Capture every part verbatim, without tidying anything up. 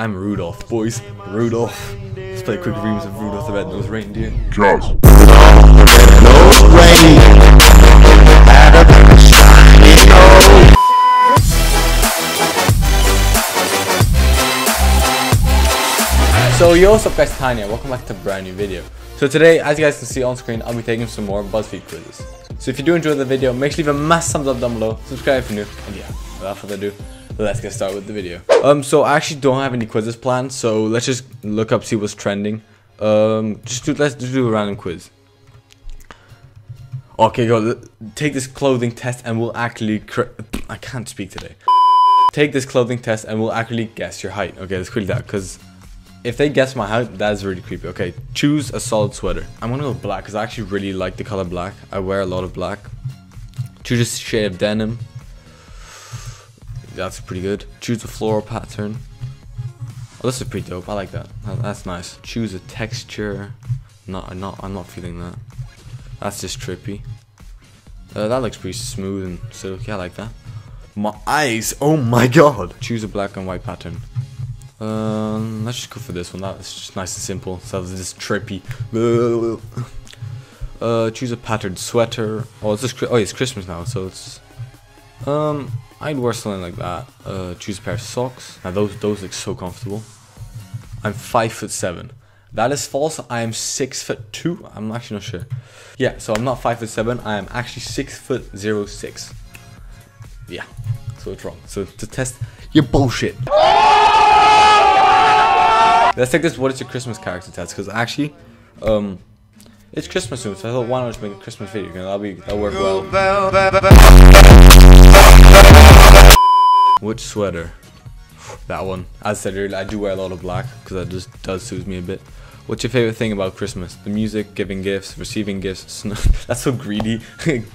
I'm Rudolph, boys. Rudolph. Let's play quick rooms of Rudolph the Red-Nosed Reindeer. Just. So yo, what's up guys, Tijn here, welcome back to a brand new video. So today, as you guys can see on screen, I'll be taking some more BuzzFeed quizzes. So if you do enjoy the video, make sure you leave a massive thumbs up down below, subscribe if you're new, and yeah, without further ado, let's get started with the video. Um, so I actually don't have any quizzes planned, so let's just look up, see what's trending. Um, just do, let's just do a random quiz. Okay, go, take this clothing test and we'll actually, cr I can't speak today. Take this clothing test and we'll actually guess your height. Okay, let's quickly do that, because if they guess my height, that's really creepy. Okay, choose a solid sweater. I'm gonna go black, because I actually really like the color black. I wear a lot of black. Choose a shade of denim. That's pretty good. Choose a floral pattern. Oh, this is pretty dope. I like that. That's nice. Choose a texture. No, I'm not, I'm not feeling that. That's just trippy. Uh, that looks pretty smooth and silky. I like that. My eyes. Oh my god. Choose a black and white pattern. Um, let's just go for this one. That's just nice and simple. So this is trippy. Uh, choose a patterned sweater. Oh, it's just, oh, it's Christmas now, so it's. Um, I'd wear something like that. Uh, choose a pair of socks. Now those those look so comfortable. I'm five foot seven. That is false. I am six foot two. I'm actually not sure. Yeah, so I'm not five foot seven. I am actually six foot zero six. Yeah, so it's wrong. So to test your bullshit. Let's take this what is your Christmas character test, because actually, um, it's Christmas soon, so I thought why not just make a Christmas video, because that'll be, that'll work well. Which sweater? That one. As I said earlier, I do wear a lot of black, because that just does suit me a bit. What's your favorite thing about Christmas? The music, giving gifts, receiving gifts, snow. That's so greedy,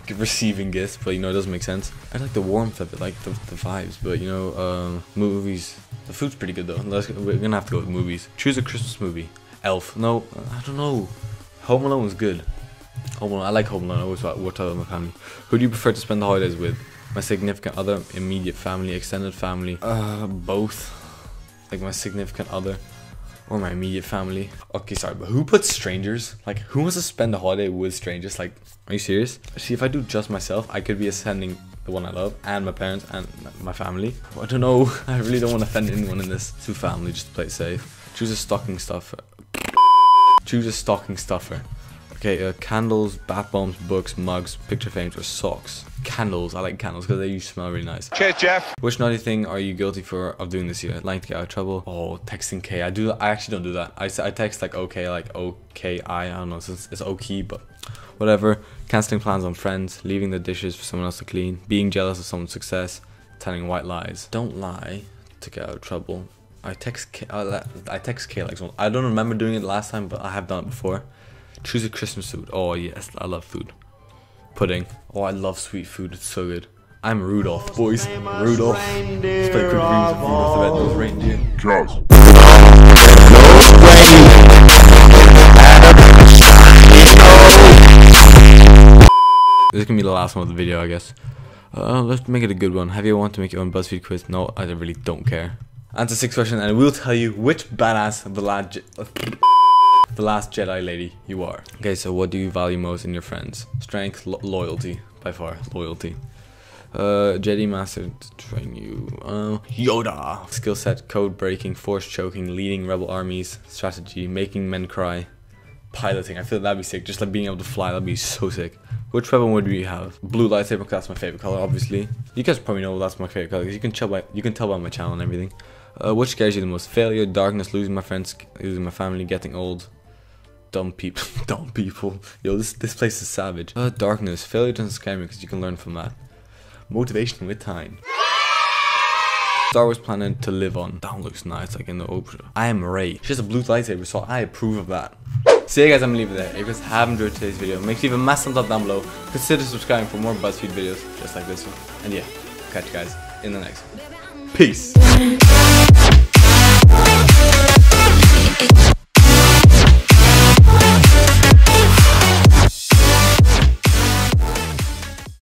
receiving gifts, but you know, it doesn't make sense. I like the warmth of it, like the, the vibes, but you know, um, movies. The food's pretty good though. Let's, we're gonna have to go with movies. Choose a Christmas movie. Elf. No, I don't know. Home Alone was good. Home Alone. I like Home Alone. I always watch out with my family. Who do you prefer to spend the holidays with? My significant other, immediate family, extended family. Uh, both. Like my significant other or my immediate family. Okay, sorry, but who puts strangers? Like, who wants to spend the holiday with strangers? Like, are you serious? See, if I do just myself, I could be ascending the one I love, and my parents, and my family. I don't know, I really don't want to offend anyone in this. To family, just to play it safe. Choose a stocking stuffer. Choose a stocking stuffer. Okay, uh, candles, bath bombs, books, mugs, picture frames, or socks. Candles, I like candles because they usually smell really nice. Cheers, Jeff. Which naughty thing are you guilty for of doing this year? Lying to get out of trouble. Oh, texting K. I do. I actually don't do that. I, I text like okay, like okay, I, I don't know. It's, it's okay, but whatever. Canceling plans on friends, leaving the dishes for someone else to clean, being jealous of someone's success, telling white lies. Don't lie to get out of trouble. I text K. I, I text K like someone. I don't remember doing it last time, but I have done it before. Choose a Christmas food. Oh yes, I love food. Pudding. Oh, I love sweet food. It's so good. I'm Rudolph, boys. Rudolph. Let's play quick reviews of Rudolph the Red-Nosed Reindeer. Just. This is gonna be the last one of the video, I guess. Uh, let's make it a good one. Have you ever wanted to make your own BuzzFeed quiz? No, I really don't care. Answer six questions, and we'll tell you which badass the lad. The last Jedi lady you are. Okay, so what do you value most in your friends? Strength, lo loyalty, by far, loyalty. Uh, Jedi master to train you. Uh, Yoda. Skill set, code breaking, force choking, leading rebel armies, strategy, making men cry, piloting. I feel that'd be sick. Just like being able to fly, that'd be so sick. Which weapon would we have? Blue lightsaber, because that's my favorite color, obviously. You guys probably know that's my favorite color because you can tell by you can tell by my channel and everything. Uh, what scares you the most? Failure, darkness, losing my friends, losing my family, getting old. Dumb people, dumb people. Yo, this this place is savage. Uh, darkness, failure doesn't scare me because you can learn from that. Motivation with time. Star Wars planet to live on. That looks nice, like in the Oprah. I am Rey. She has a blue lightsaber, so I approve of that. So yeah guys, I'm gonna leave it there. If you guys have enjoyed today's video, make sure you leave a massive thumbs up down below. Consider subscribing for more BuzzFeed videos just like this one. And yeah, catch you guys in the next one. Peace.